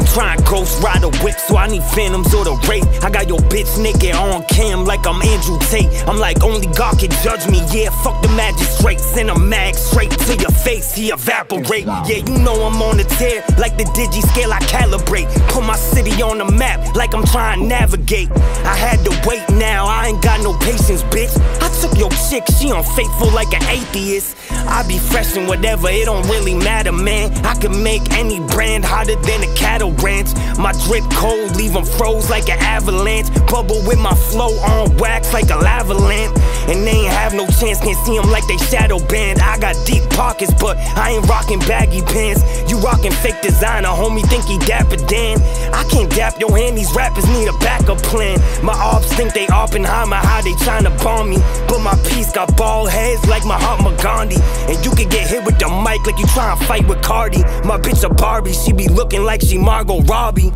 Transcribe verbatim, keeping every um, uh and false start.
I'm trying ghost ride a whip, so I need phantoms or the rape. I got your bitch naked on cam like I'm Andrew Tate. I'm like, only God can judge me, yeah, fuck the magistrates. And a mag straight to your face, he evaporate. Yeah, you know I'm on the tear, like the digi scale I calibrate. Put my city on the map, like I'm trying to navigate. I had to wait now, I ain't got no patience, bitch. I took your chick, she unfaithful like an atheist. I be fresh and whatever, it don't really matter, man. I can make any brand hotter than a cattle ranch. My drip cold, leave them froze like an avalanche. Bubble with my flow on wax like a lava lamp. And they ain't have no chance, can't see them like they shadow banned. I got deep pockets, but I ain't rockin' baggy pants. You rockin' fake designer, homie, think he dapper Dan. I can't dap your hand, these rappers need a backup plan. My ops think they Oppenheimer, how they tryna bomb me. But my piece got bald heads like Mahatma Gandhi. And you can get hit with the mic like you tryna fight with Cardi. My bitch a Barbie, she be looking like she Margot Robbie.